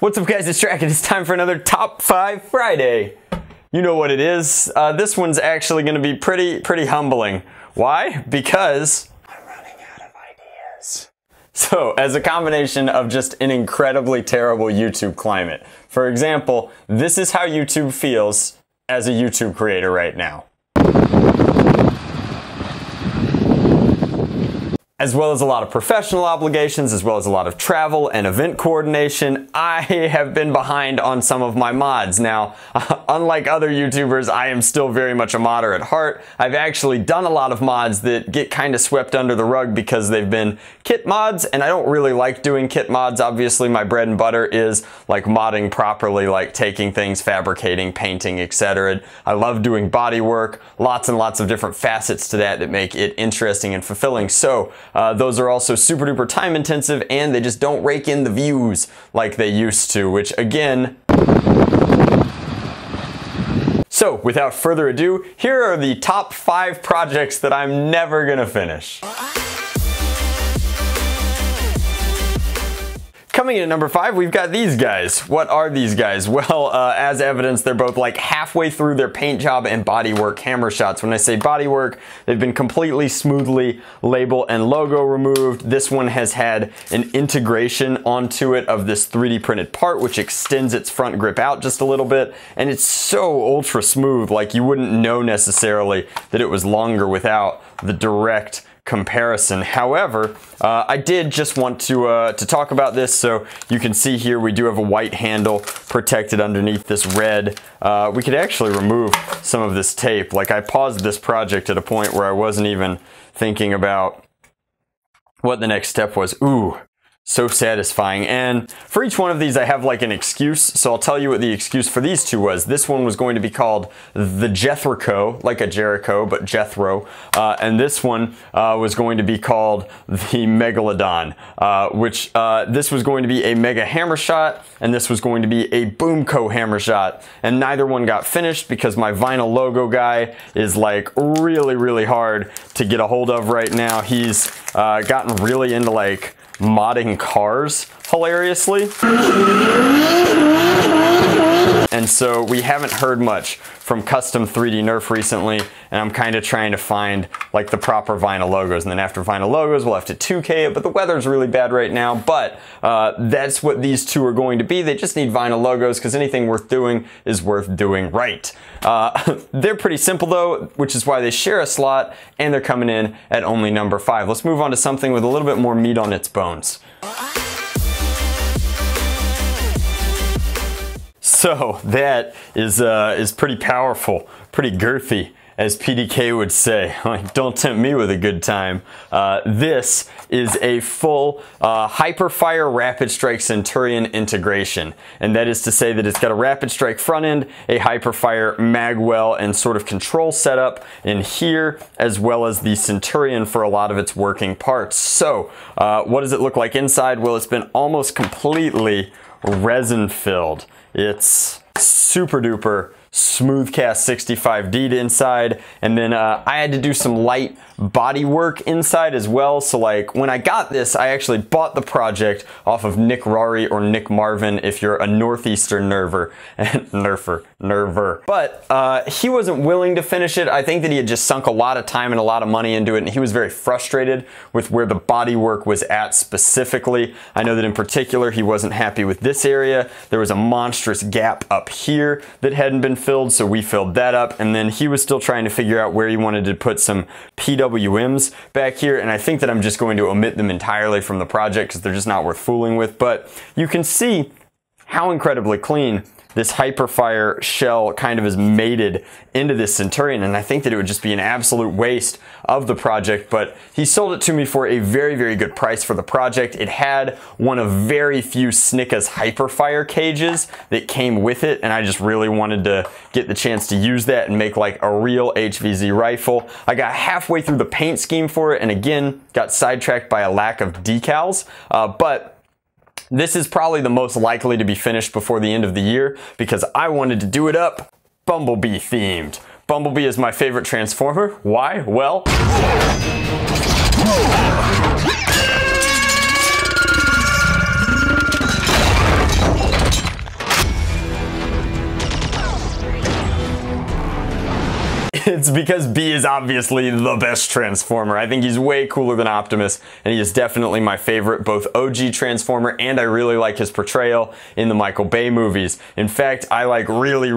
What's up guys, it's Drac and it's time for another Top 5 Friday. You know what it is. This one's actually going to be pretty humbling. Why? Because I'm running out of ideas. So, as a combination of just an incredibly terrible YouTube climate. For example, this is how YouTube feels as a YouTube creator right now. As well as a lot of professional obligations, as well as a lot of travel and event coordination, I have been behind on some of my mods. Now, unlike other YouTubers, I am still very much a modder at heart. I've actually done a lot of mods that get kind of swept under the rug because they've been kit mods, and I don't really like doing kit mods. Obviously, my bread and butter is like modding properly, like taking things, fabricating, painting, etc. I love doing body work, lots and lots of different facets to that make it interesting and fulfilling. So, those are also super duper time intensive and they just don't rake in the views like they used to, which again... So, without further ado, here are the top 5 projects that I'm never gonna finish. Coming in at number 5, we've got these guys. What are these guys? Well, as evidence, they're both like halfway through their paint job and bodywork hammer shots. When I say bodywork, they've been completely smoothly label and logo removed. This one has had an integration onto it of this 3D printed part, which extends its front grip out just a little bit. And it's so ultra smooth, like you wouldn't know necessarily that it was longer without the direct comparison. However, I did just want to talk about this. So you can see here we do have a white handle protected underneath this red. We could actually remove some of this tape. Like I paused this project at a point where I wasn't even thinking about what the next step was. Ooh, so satisfying. And for each one of these I have like an excuse, so I'll tell you what the excuse for these two was. This one was going to be called the Jethroco, like a Jericho, but Jethro. And this one was going to be called the Megalodon, which this was going to be a Mega Hammer Shot, and this was going to be a Boomco Hammer Shot. And neither one got finished because my vinyl logo guy is like really hard to get a hold of right now. He's gotten really into like modding cars, hilariously. And so we haven't heard much from Custom 3D Nerf recently, and I'm kind of trying to find like the proper vinyl logos. And then after vinyl logos, we'll have to 2K it, but the weather's really bad right now. But that's what these two are going to be. They just need vinyl logos because anything worth doing is worth doing right. They're pretty simple though, which is why they share a slot, and they're coming in at only number 5. Let's move on to something with a little bit more meat on its bones. So that is pretty powerful, pretty girthy, as PDK would say. Like, don't tempt me with a good time. This is a full Hyperfire Rapid Strike Centurion integration. And that is to say that it's got a Rapid Strike front end, a Hyperfire magwell and sort of control setup in here, as well as the Centurion for a lot of its working parts. So what does it look like inside? Well, it's been almost completely resin filled. It's super duper Smoothcast 65D inside, and then I had to do some light body work inside as well. So like when I got this, I actually bought the project off of Nick Rari or Nick Marvin if you're a northeastern nerver and nerver. But he wasn't willing to finish it. I think that he had just sunk a lot of time and a lot of money into it, and he was very frustrated with where the body work was at specifically. I know that in particular he wasn't happy with this area. There was a monstrous gap up here that hadn't been filled, so we filled that up, and then he was still trying to figure out where he wanted to put some PWMs back here, and I think that I'm just going to omit them entirely from the project because they're just not worth fooling with. But you can see how incredibly clean this Hyperfire shell kind of is mated into this Centurion, and I think that it would just be an absolute waste of the project, but he sold it to me for a very good price for the project. It had one of very few Snicka's Hyperfire cages that came with it, and I just really wanted to get the chance to use that and make like a real HVZ rifle. I got halfway through the paint scheme for it, and again, got sidetracked by a lack of decals, but this is probably the most likely to be finished before the end of the year because I wanted to do it up Bumblebee themed. Bumblebee is my favorite Transformer. Why? Well, it's because B is obviously the best Transformer. I think he's way cooler than Optimus, and he is definitely my favorite, both OG Transformer, and I really like his portrayal in the Michael Bay movies. In fact, I like really,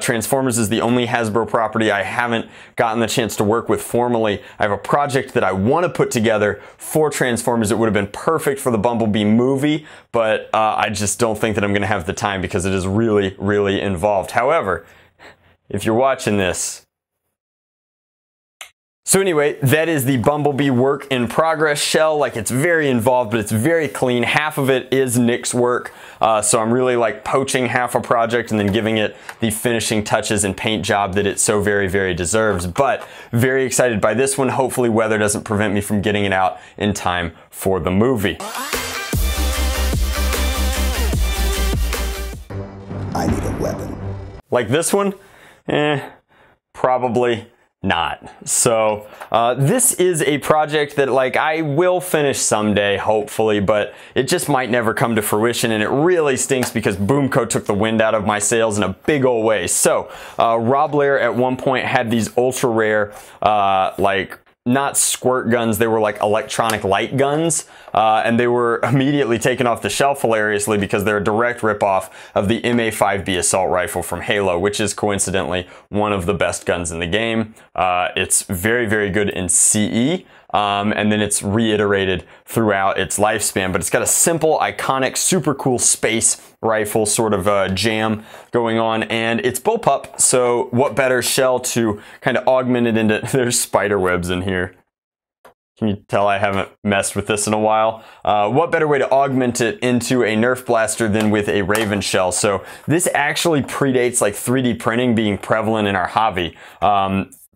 Transformers is the only Hasbro property I haven't gotten the chance to work with formally. I have a project that I want to put together for Transformers. It would have been perfect for the Bumblebee movie, but I just don't think that I'm going to have the time because it is really, really involved. However, if you're watching this, so anyway, that is the Bumblebee work in progress shell. Like, it's very involved, but it's very clean. Half of it is Nick's work, so I'm really like poaching half a project and then giving it the finishing touches and paint job that it so very, very deserves. But very excited by this one. Hopefully weather doesn't prevent me from getting it out in time for the movie. I need a weapon. Like this one? Probably not. So this is a project that like I will finish someday, hopefully, but it just might never come to fruition, and it really stinks because Boomco took the wind out of my sails in a big old way. So Rob Lair at one point had these ultra rare like not squirt guns, they were like electronic light guns, and they were immediately taken off the shelf hilariously because they're a direct ripoff of the MA5B assault rifle from Halo, which is coincidentally one of the best guns in the game. It's very, very good in CE. And then it's reiterated throughout its lifespan, but it's got a simple, iconic, super cool space rifle sort of jam going on, and it's bullpup, so what better shell to kind of augment it into, there's spider webs in here. Can you tell I haven't messed with this in a while? What better way to augment it into a Nerf blaster than with a Raven shell? So this actually predates like 3D printing being prevalent in our hobby.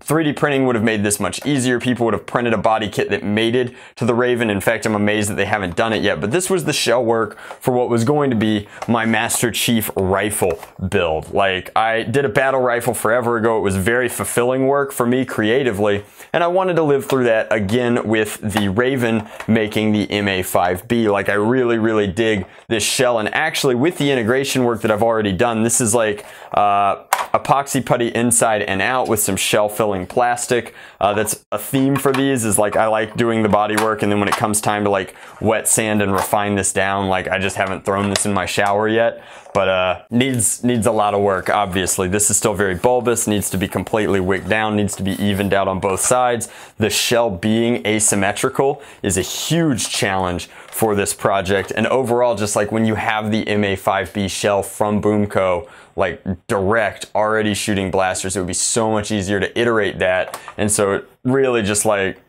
3D printing would have made this much easier. People would have printed a body kit that mated to the Raven. In fact, I'm amazed that they haven't done it yet, but this was the shell work for what was going to be my Master Chief rifle build. Like, I did a battle rifle forever ago. It was very fulfilling work for me creatively, and I wanted to live through that again with the Raven making the MA5B. Like, I really, really dig this shell, and actually with the integration work that I've already done, this is like epoxy putty inside and out with some shell fill plastic. That's a theme for these, is like I like doing the body work, and then when it comes time to like wet sand and refine this down, like I just haven't thrown this in my shower yet, but needs a lot of work. Obviously this is still very bulbous, needs to be completely wicked down, needs to be evened out on both sides. The shell being asymmetrical is a huge challenge for this project, and overall just like when you have the MA5B shell from Boomco, like direct already shooting blasters, it would be so much easier to iterate that. And so it really just like,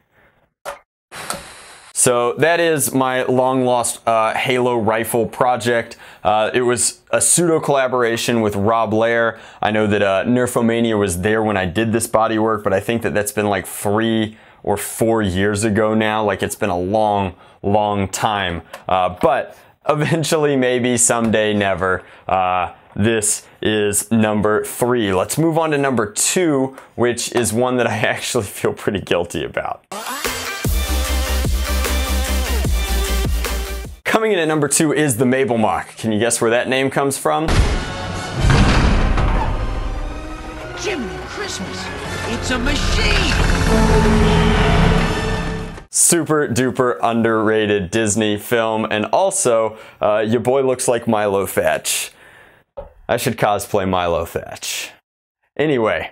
so that is my long lost Halo rifle project. It was a pseudo collaboration with Rob Lair. I know that Nerfomania was there when I did this body work, but I think that that's been like 3 or 4 years ago now. Like, it's been a long, long time, but eventually, maybe someday, never. This is number 3. Let's move on to number 2, which is one that I actually feel pretty guilty about. Coming in at number 2 is the Mabel Mock. Can you guess where that name comes from? Jiminy Christmas, it's a machine! Super duper underrated Disney film, and also, your boy looks like Milo Thatch. I should cosplay Milo Thatch. Anyway,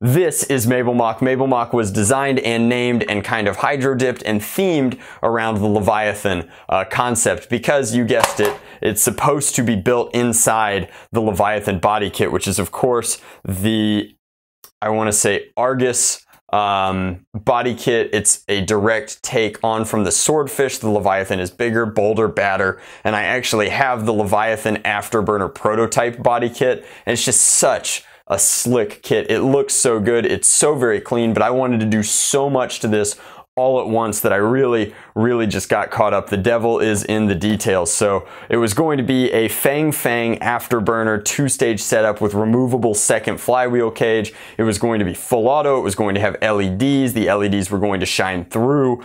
this is Mabel Mock. Mabel Mock was designed and named and kind of hydro-dipped and themed around the Leviathan concept because, you guessed it, it's supposed to be built inside the Leviathan body kit, which is, of course, the, I want to say, Argus body kit. It's a direct take on from the Swordfish. The Leviathan is bigger, bolder, badder, and I actually have the Leviathan Afterburner prototype body kit, and it's just such a slick kit. It looks so good. It's so very clean, but I wanted to do so much to this all at once that I really just got caught up. The devil is in the details. So it was going to be a Fang afterburner two-stage setup with removable second flywheel cage. It was going to be full auto. It was going to have LEDs. The LEDs were going to shine through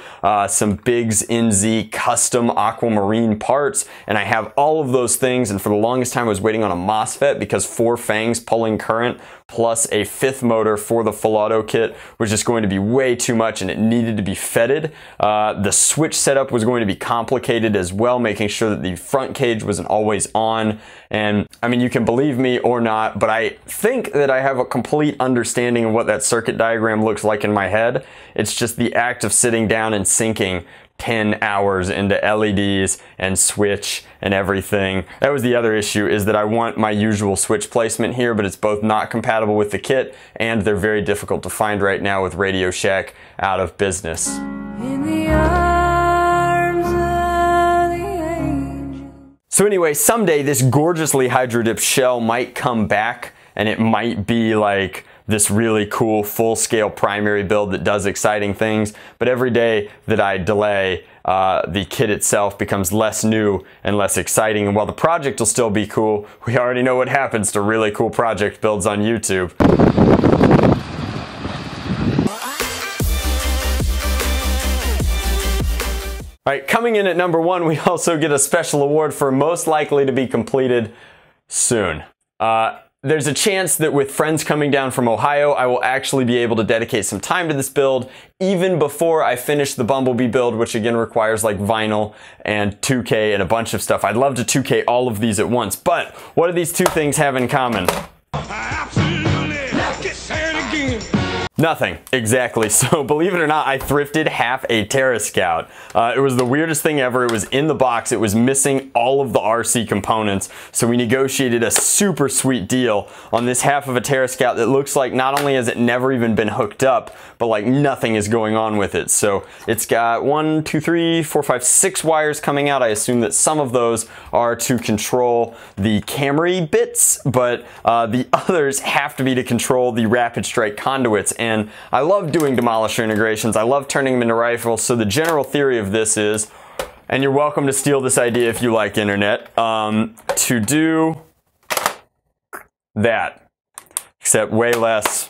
some Biggs NZ custom aquamarine parts. And I have all of those things. And for the longest time, I was waiting on a MOSFET because 4 Fangs pulling current plus a 5th motor for the full auto kit was just going to be way too much, and it needed to be fetted. The switch setup was going to be complicated as well, making sure that the front cage wasn't always on. And I mean, you can believe me or not, but I think that I have a complete understanding of what that circuit diagram looks like in my head. It's just the act of sitting down and syncing 10 hours into LEDs and switch and everything. That was the other issue, is that I want my usual switch placement here, but it's both not compatible with the kit and they're very difficult to find right now with Radio Shack out of business. In the arms of the age. So anyway, someday this gorgeously hydro-dipped shell might come back, and it might be like this really cool full-scale primary build that does exciting things, but every day that I delay, the kit itself becomes less new and less exciting. And while the project will still be cool, we already know what happens to really cool project builds on YouTube. All right, coming in at number 1, we also get a special award for most likely to be completed soon. There's a chance that with friends coming down from Ohio, I will actually be able to dedicate some time to this build even before I finish the Bumblebee build, which again requires like vinyl and 2K and a bunch of stuff. I'd love to 2K all of these at once, but what do these two things have in common? Nothing, exactly. So believe it or not, I thrifted half a Terra Scout. It was the weirdest thing ever. It was in the box. It was missing all of the RC components. So we negotiated a super sweet deal on this half of a Terra Scout that looks like not only has it never even been hooked up, but like nothing is going on with it. So it's got 6 wires coming out. I assume that some of those are to control the camera bits, but the others have to be to control the Rapid Strike conduits. And I love doing Demolisher integrations. I love turning them into rifles. So the general theory of this is, and you're welcome to steal this idea if you like, internet, to do that, except way less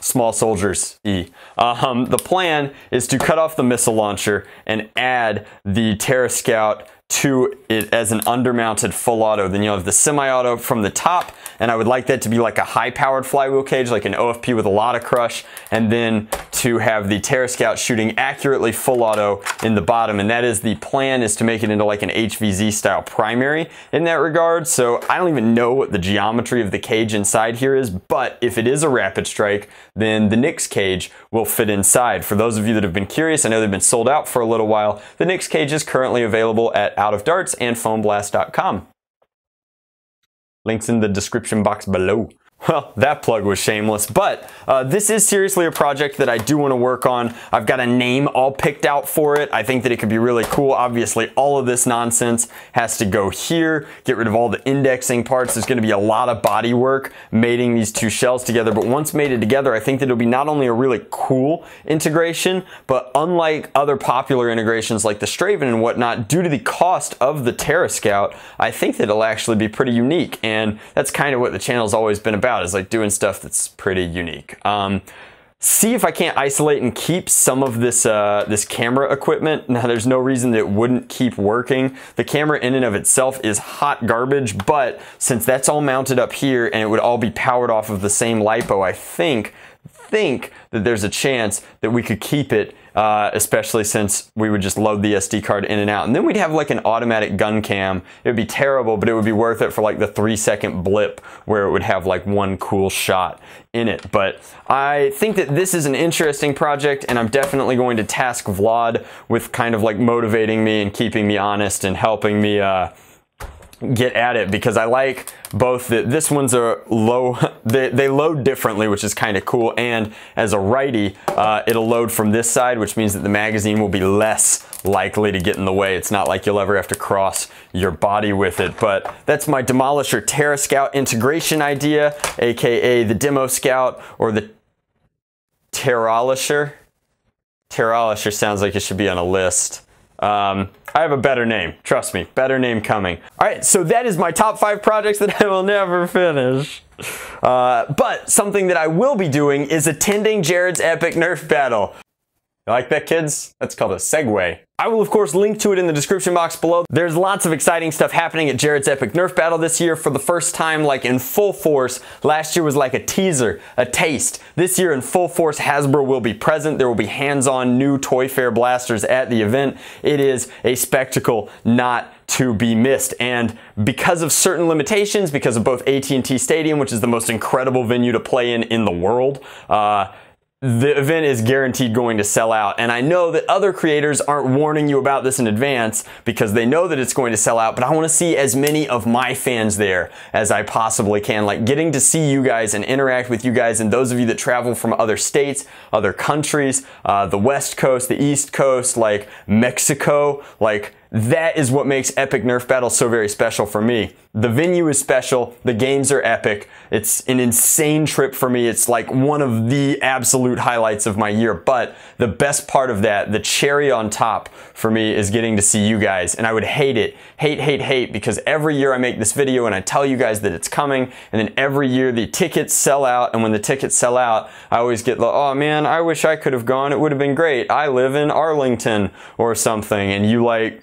small soldiers E. The plan is to cut off the missile launcher and add the Terra Scout to it as an undermounted full auto. Then you'll have the semi-auto from the top, and I would like that to be like a high-powered flywheel cage, like an OFP with a lot of crush, and then to have the Terra Scout shooting accurately full auto in the bottom. And that is the plan, is to make it into like an HVZ style primary in that regard. So I don't even know what the geometry of the cage inside here is, but if it is a Rapid Strike, then the Nyx cage will fit inside. For those of you that have been curious, I know they've been sold out for a little while. The Nyx cage is currently available at Out of Darts and foamblast.com. Links in the description box below. Well, that plug was shameless, but this is seriously a project that I do want to work on. I've got a name all picked out for it. I think that it could be really cool. Obviously, all of this nonsense has to go here. Get rid of all the indexing parts. There's going to be a lot of body work mating these two shells together, but once mated together, I think that it'll be not only a really cool integration, but unlike other popular integrations like the Straven and whatnot, due to the cost of the Terra Scout, I think that it'll actually be pretty unique, and that's kind of what the channel's always been about. Is like doing stuff that's pretty unique. See if I can't isolate and keep some of this this camera equipment. Now, there's no reason that it wouldn't keep working. The camera in and of itself is hot garbage, but since that's all mounted up here and it would all be powered off of the same LiPo, I think that there's a chance that we could keep it, especially since we would just load the SD card in and out. And then we'd have like an automatic gun cam. It would be terrible, but it would be worth it for like the 3-second blip where it would have like one cool shot in it. But I think that this is an interesting project, and I'm definitely going to task Vlad with kind of like motivating me and keeping me honest and helping me get at it, because I like both that this one's a low, they load differently, which is kind of cool, and as a righty, it'll load from this side, which means that the magazine will be less likely to get in the way. It's not like you'll ever have to cross your body with it. But that's my Demolisher Terra Scout integration idea, aka the Demo Scout or the Terrolisher. Terralisher sounds like it should be on a list. I have a better name, trust me, better name coming. All right, so that is my top 5 projects that I will never finish. But something that I will be doing is attending Jared's Epic Nerf Battle. You like that, kids? That's called a segue. I will, of course, link to it in the description box below. There's lots of exciting stuff happening at Jared's Epic Nerf Battle this year for the first time, like in full force. Last year was like a teaser, a taste. This year in full force, Hasbro will be present. There will be hands-on new Toy Fair blasters at the event. It is a spectacle not to be missed. And because of certain limitations, because of both AT&T Stadium, which is the most incredible venue to play in the world, the event is guaranteed going to sell out. And I know that other creators aren't warning you about this in advance because they know that it's going to sell out, but I want to see as many of my fans there as I possibly can. Like getting to see you guys and interact with you guys, and those of you that travel from other states, other countries, the West Coast, the East Coast, like Mexico, like that is what makes Epic Nerf Battle so very special for me. The venue is special, the games are epic, it's an insane trip for me, it's like one of the absolute highlights of my year, but the best part of that, the cherry on top for me, is getting to see you guys, and I would hate it, hate, because every year I make this video and I tell you guys that it's coming, and then every year the tickets sell out, and when the tickets sell out, I always get the, oh man, I wish I could have gone, it would have been great, I live in Arlington or something, and you like,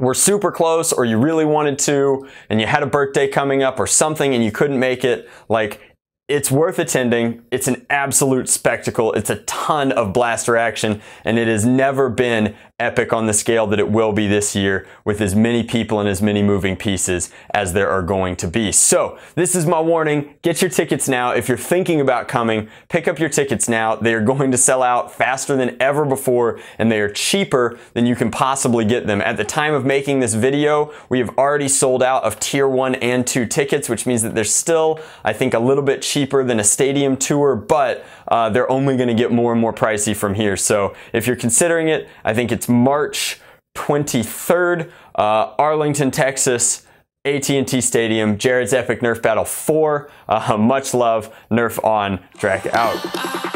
we're super close, or you really wanted to and you had a birthday coming up or something and you couldn't make it. Like, it's worth attending. It's an absolute spectacle. It's a ton of blaster action, and it has never been epic on the scale that it will be this year, with as many people and as many moving pieces as there are going to be. So this is my warning. Get your tickets now. If you're thinking about coming, pick up your tickets now. They are going to sell out faster than ever before, and they are cheaper than you can possibly get them. At the time of making this video, we have already sold out of Tier 1 and 2 tickets, which means that they're still, I think, a little bit cheaper than a stadium tour, but they're only going to get more and more pricey from here. So if you're considering it, I think it's March 23rd, Arlington, Texas, AT&T Stadium, Jared's Epic Nerf Battle 4. Much love, Nerf on, Drac out.